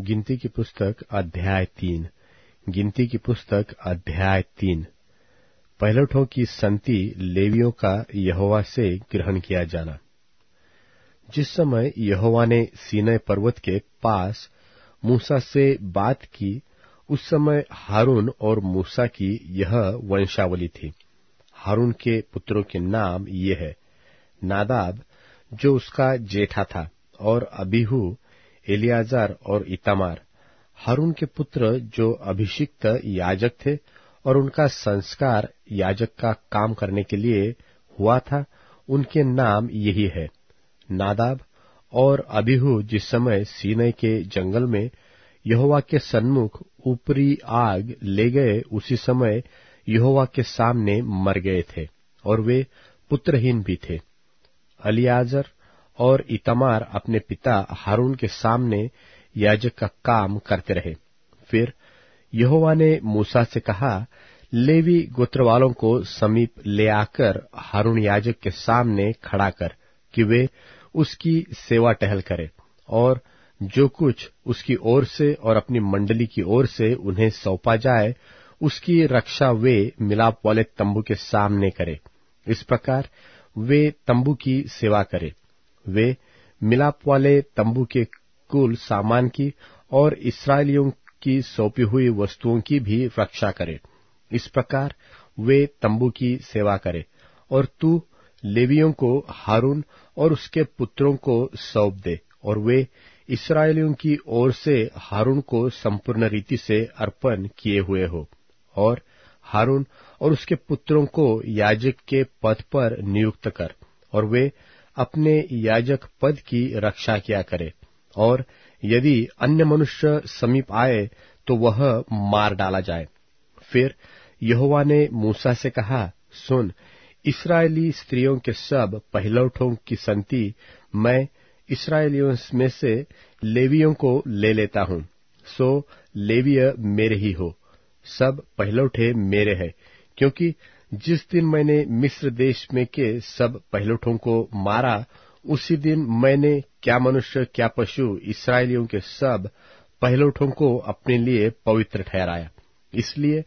गिनती की पुस्तक अध्याय 3। गिनती की पुस्तक अध्याय 3। पहिलौठों की संति लेवियों का यहोवा से ग्रहण किया जाना। जिस समय यहोवा ने सीनै पर्वत के पास मूसा से बात की, उस समय हारून और मूसा की यह वंशावली थी। हारून के पुत्रों के नाम ये है: नादाब, जो उसका जेठा था, और अबीहू, एलियाजर और इतामार। हारून के पुत्र जो अभिषिक्त याजक थे और उनका संस्कार याजक का काम करने के लिए हुआ था, उनके नाम यही है: नादाब और अबीहू। जिस समय सीनै के जंगल में यहोवा के सन्मुख ऊपरी आग ले गए, उसी समय यहोवा के सामने मर गए थे और वे पुत्रहीन भी थे। एलियाजर और इतामार अपने पिता हारून के सामने याजक का काम करते रहे। फिर यहोवा ने मूसा से कहा, लेवी गोत्र वालों को समीप ले आकर हारून याजक के सामने खड़ा कर कि वे उसकी सेवा टहल करें और जो कुछ उसकी ओर से और अपनी मंडली की ओर से उन्हें सौंपा जाए, उसकी रक्षा वे मिलाप वाले तंबू के सामने करें। इस प्रकार वे तंबू की सेवा करें। वे मिलाप वाले तंबू के कुल सामान की और इस्राएलियों की सौंपी हुई वस्तुओं की भी रक्षा करें। इस प्रकार वे तंबू की सेवा करें। और तू लेवियों को हारून और उसके पुत्रों को सौंप दे, और वे इस्राएलियों की ओर से हारून को संपूर्ण रीति से अर्पण किए हुए हो। और हारून और उसके पुत्रों को याजक के पद पर नियुक्त कर, और वे अपने याजक पद की रक्षा किया करे। और यदि अन्य मनुष्य समीप आए तो वह मार डाला जाए। फिर यहोवा ने मूसा से कहा, सुन, इस्राएली स्त्रियों के सब पहिलौठों की संति मैं इस्राएलियों में से लेवियों को ले लेता हूँ। सो लेवीय मेरे ही हो, सब पहिलौठे मेरे हैं, क्योंकि जिस दिन मैंने मिस्र देश में के सब पहिलौठों को मारा, उसी दिन मैंने क्या मनुष्य क्या पशु इस्राएलियों के सब पहिलौठों को अपने लिए पवित्र ठहराया। इसलिए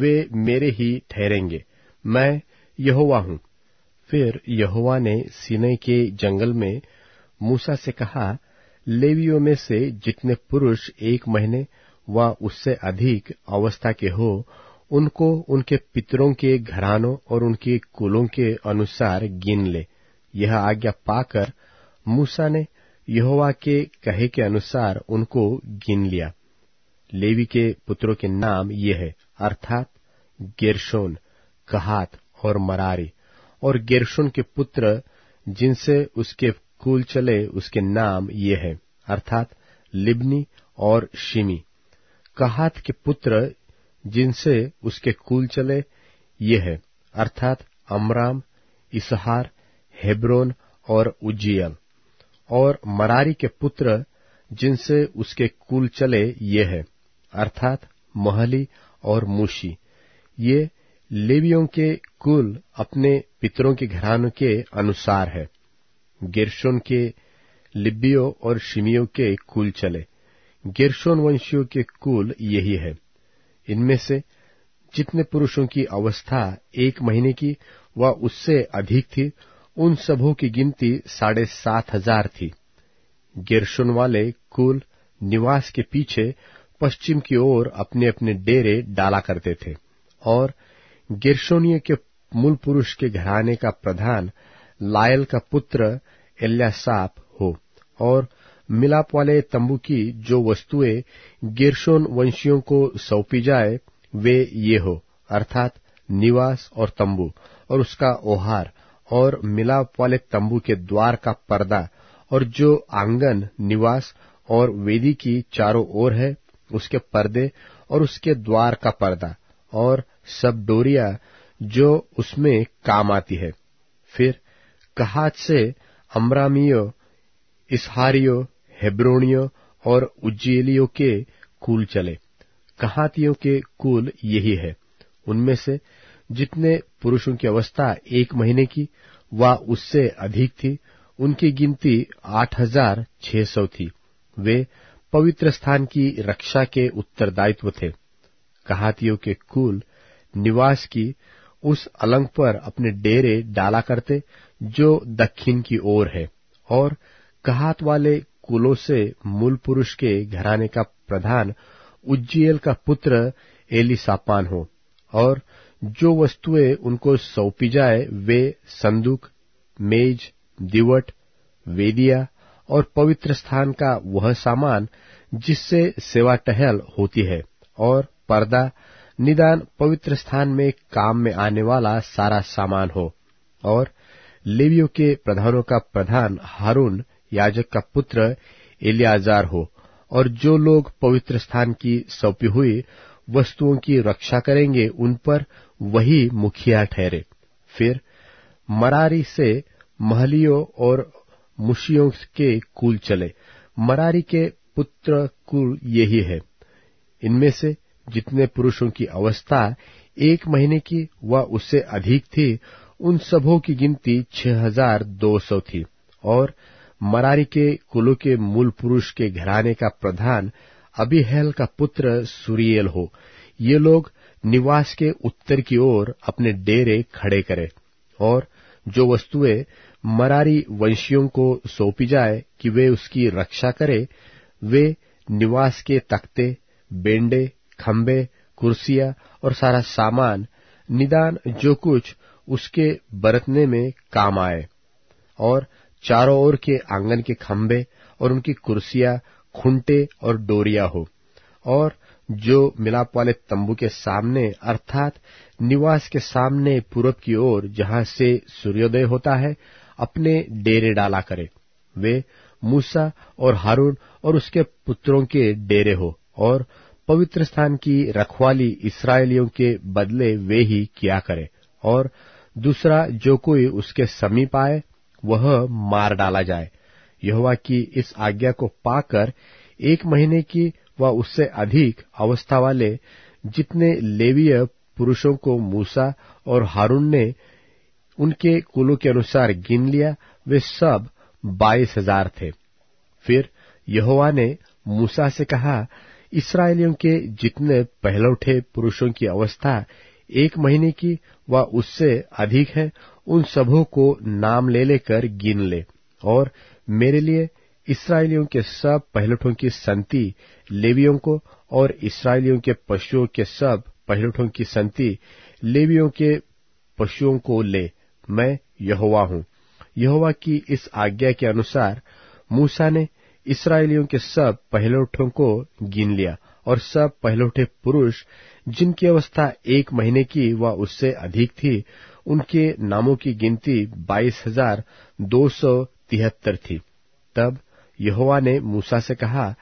वे मेरे ही ठहरेंगे, मैं यहोवा हूँ। फिर यहोवा ने सीनै के जंगल में मूसा से कहा, लेवियों में से जितने पुरुष 1 महीने व उससे अधिक अवस्था के हो, उनको उनके पितरों के घरानों और उनके कुलों के अनुसार गिन ले। यह आज्ञा पाकर मूसा ने यहोवा के कहे के अनुसार उनको गिन लिया। लेवी के पुत्रों के नाम ये है, अर्थात गेर्शोन, कहात और मरारी। और गेर्शोन के पुत्र जिनसे उसके कुल चले, उसके नाम ये है, अर्थात लिब्नी और शिमी। कहात के पुत्र जिनसे उसके कुल चले ये है, अर्थात अमराम, इसहार, हेब्रोन और उज्जीयल। और मरारी के पुत्र जिनसे उसके कुल चले ये है, अर्थात महली और मूशी। ये लेवियों के कुल अपने पितरों के घरानों के अनुसार है। गेर्शोन के लिब्बियों और शिमियों के कुल चले। गेर्शोन वंशियों के कुल यही है। इनमें से जितने पुरुषों की अवस्था 1 महीने की व उससे अधिक थी, उन सबों की गिनती 7,500 थी। गेर्शोन वाले कुल निवास के पीछे पश्चिम की ओर अपने अपने डेरे डाला करते थे। और गेर्शोनियों के मूल पुरुष के घराने का प्रधान लायल का पुत्र एल्यासाप हो। और मिलाप वाले तंबू की जो वस्तुएं गेर्शोन वंशियों को सौंपी जाए, वे ये हो, अर्थात निवास और तंबू और उसका ओहार और मिलाप वाले तंबू के द्वार का पर्दा, और जो आंगन निवास और वेदी की चारों ओर है, उसके पर्दे और उसके द्वार का पर्दा, और सब डोरिया जो उसमें काम आती है। फिर कहात से अमरामियों, इसहारियों, हेब्रोनियों और उज्जीलियों के कुल चले। कहातियों के कुल यही है। उनमें से जितने पुरुषों की अवस्था 1 महीने की व उससे अधिक थी, उनकी गिनती 8,600 थी। वे पवित्र स्थान की रक्षा के उत्तरदायित्व थे। कहातियों के कुल निवास की उस अलंग पर अपने डेरे डाला करते जो दक्षिण की ओर है, और कहात वाले कुलों से मूल पुरुष के घराने का प्रधान उज्जीएल का पुत्र एलीसापान हो, और जो वस्तुएं उनको सौंपी जाए वे संदूक, मेज, दिवट, वेदिया और पवित्र स्थान का वह सामान जिससे सेवा टहल होती है, और पर्दा निदान पवित्र स्थान में काम में आने वाला सारा सामान हो। और लेवियों के प्रधानों का प्रधान हारून याजक का पुत्र एलियाजार हो, और जो लोग पवित्र स्थान की सौंपी हुई वस्तुओं की रक्षा करेंगे उन पर वही मुखिया ठहरे। फिर मरारी से महलियों और मुशियों के कुल चले। मरारी के पुत्र कुल यही है। इनमें से जितने पुरुषों की अवस्था 1 महीने की व उससे अधिक थी, उन सबों की गिनती 6200 थी। और मरारी के कुलों के मूल पुरुष के घराने का प्रधान अबीहैल का पुत्र सूरीएल हो। ये लोग निवास के उत्तर की ओर अपने डेरे खड़े करें, और जो वस्तुएं मरारी वंशियों को सौंपी जाए कि वे उसकी रक्षा करें, वे निवास के तख्ते, बेंडे, खंबे, कुर्सियां और सारा सामान निदान जो कुछ उसके बरतने में काम आए, और चारों ओर के आंगन के खंबे और उनकी कुर्सियां, खुंटे और डोरिया हो। और जो मिलाप वाले तंबू के सामने अर्थात निवास के सामने पूरब की ओर जहां से सूर्योदय होता है अपने डेरे डाला करे, वे मूसा और हारून और उसके पुत्रों के डेरे हो। और पवित्र स्थान की रखवाली इस्राएलियों के बदले वे ही किया करे, और दूसरा जो कोई उसके समीप आए वह मार डाला जाए। यहोवा की इस आज्ञा को पाकर 1 महीने की व उससे अधिक अवस्था वाले जितने लेवीय पुरुषों को मूसा और हारून ने उनके कुलों के अनुसार गिन लिया, वे सब 22,000 थे। फिर यहोवा ने मूसा से कहा, इस्राएलियों के जितने पहलौठे पुरुषों की अवस्था 1 महीने की व उससे अधिक है, उन सबों को नाम ले लेकर गिन ले, और मेरे लिए इस्राएलियों के सब पहिलटों की संति लेवियों को, और इस्राएलियों के पशुओं के सब पहिलटों की संति लेवियों के पशुओं को ले। मैं यहोवा हूँ। यहोवा की इस आज्ञा के अनुसार मूसा ने इस्राएलियों के सब पहिलटों को गिन लिया, और सब पहिलौठे पुरुष जिनकी अवस्था 1 महीने की व उससे अधिक थी, उनके नामों की गिनती 22,273 थी। तब यहोवा ने मूसा से कहा,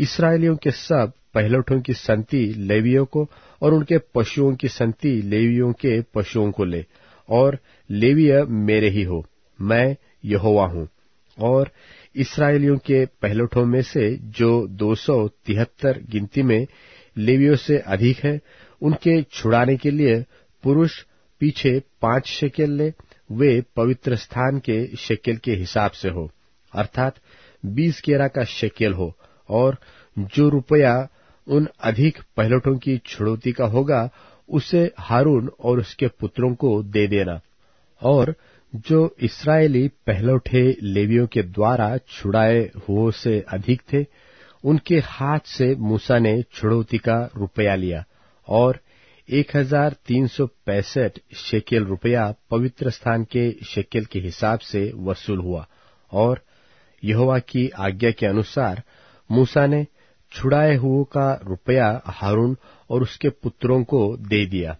इस्राएलियों के सब पहिलौठों की संति लेवियों को और उनके पशुओं की संति लेवियों के पशुओं को ले, और लेवीय मेरे ही हो। मैं यहोवा हूँ। और इस्राएलियों के पहिलौठों में से जो 273 गिनती में लेवियों से अधिक है, उनके छुड़ाने के लिए पुरुष पीछे 5 शेकेल ले, वे पवित्र स्थान के शेकेल के हिसाब से हो, अर्थात 20 केरा का शेकेल हो। और जो रुपया उन अधिक पहिलौठों की छुड़ौती का होगा, उसे हारून और उसके पुत्रों को दे देना। और जो इस्राएली पहलौठे लेवियों के द्वारा छुड़ाए हुओं से अधिक थे, उनके हाथ से मूसा ने छुड़ौती का रुपया लिया, और 1365 शेकेल रुपया पवित्र स्थान के शेकेल के हिसाब से वसूल हुआ। और यहोवा की आज्ञा के अनुसार मूसा ने छुड़ाए हुओं का रुपया हारून और उसके पुत्रों को दे दिया।